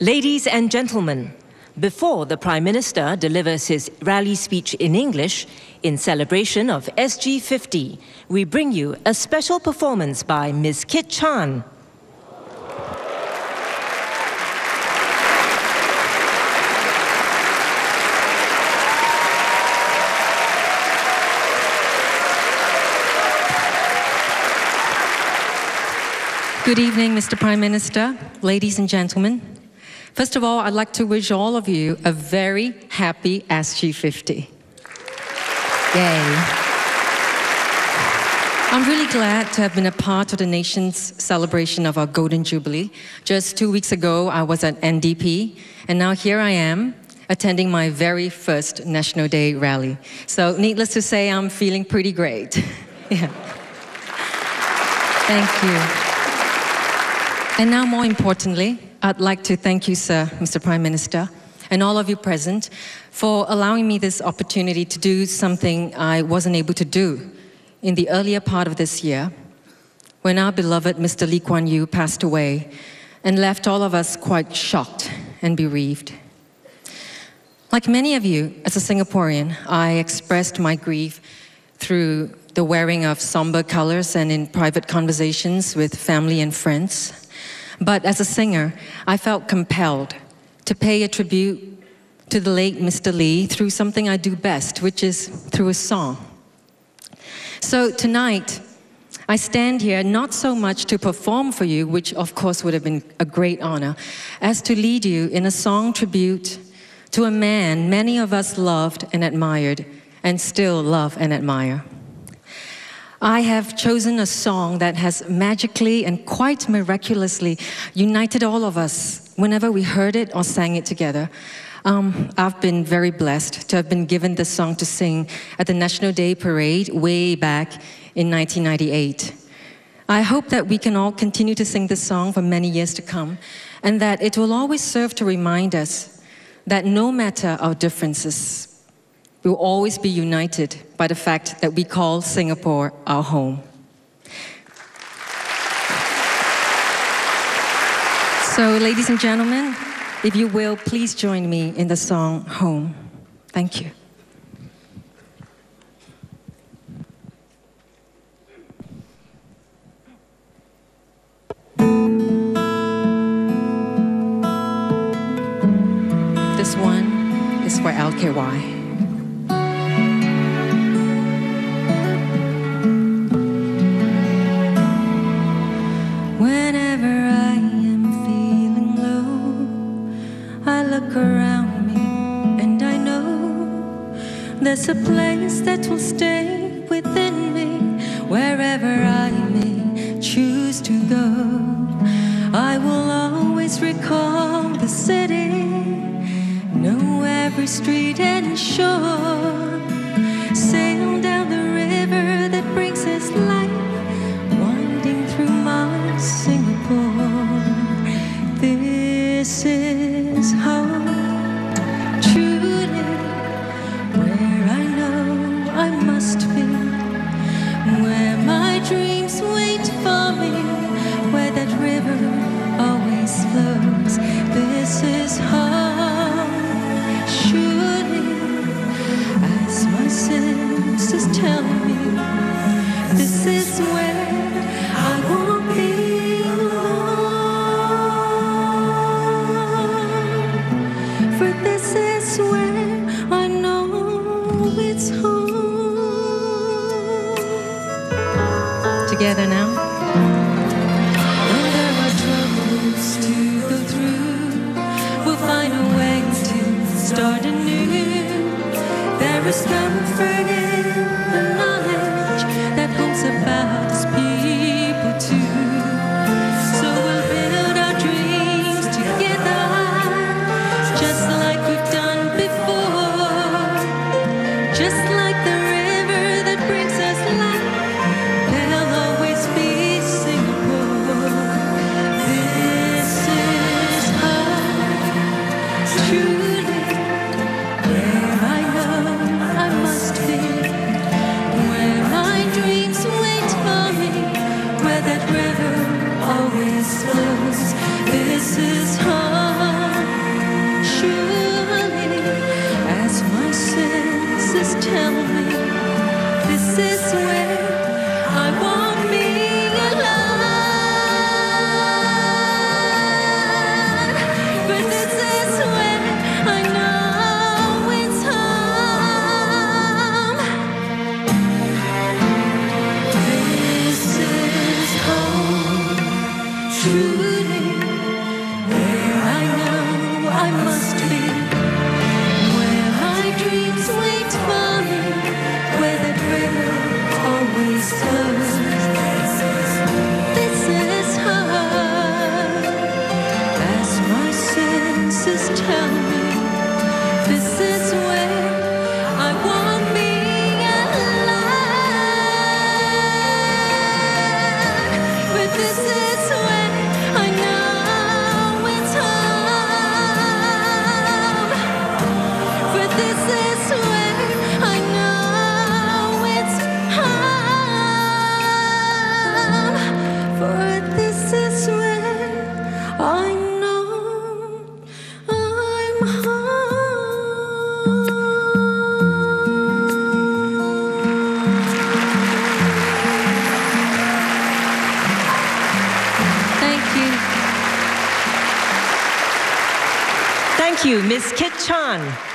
Ladies and gentlemen, before the Prime Minister delivers his rally speech in English, in celebration of SG50, we bring you a special performance by Ms. Kit Chan. Good evening, Mr. Prime Minister, ladies and gentlemen. First of all, I'd like to wish all of you a very happy SG50. Yay. I'm really glad to have been a part of the nation's celebration of our Golden Jubilee. Just 2 weeks ago, I was at NDP, and now here I am, attending my very first National Day rally. So needless to say, I'm feeling pretty great. Yeah. Thank you. And now, more importantly, I'd like to thank you, sir, Mr. Prime Minister, and all of you present, for allowing me this opportunity to do something I wasn't able to do in the earlier part of this year, when our beloved Mr. Lee Kuan Yew passed away and left all of us quite shocked and bereaved. Like many of you, as a Singaporean, I expressed my grief through the wearing of somber colors and in private conversations with family and friends. But as a singer, I felt compelled to pay a tribute to the late Mr. Lee through something I do best, which is through a song. So tonight, I stand here not so much to perform for you, which of course would have been a great honor, as to lead you in a song tribute to a man many of us loved and admired, and still love and admire. I have chosen a song that has magically and quite miraculously united all of us whenever we heard it or sang it together. I've been very blessed to have been given this song to sing at the National Day Parade way back in 1998. I hope that we can all continue to sing this song for many years to come, and that it will always serve to remind us that no matter our differences, we will always be united by the fact that we call Singapore our home. So, ladies and gentlemen, if you will, please join me in the song, Home. Thank you. This one is for LKY. Around me, and I know there's a place that will stay within me. Wherever I may choose to go, I will always recall the city, know every street and shore. Sail down the river that brings us life, winding through my Singapore. This is home. This is home, surely, as my senses tell me. This is where I won't be alone, for this is where I know it's home. Together now. Start anew. There is comfort in the knowledge that home's about us people too. So we'll build our dreams together, just like we've done before, just like the river that brings us life. There'll always be Singapore. This is home, true. I know I must be. Thank you, Ms. Kit Chan.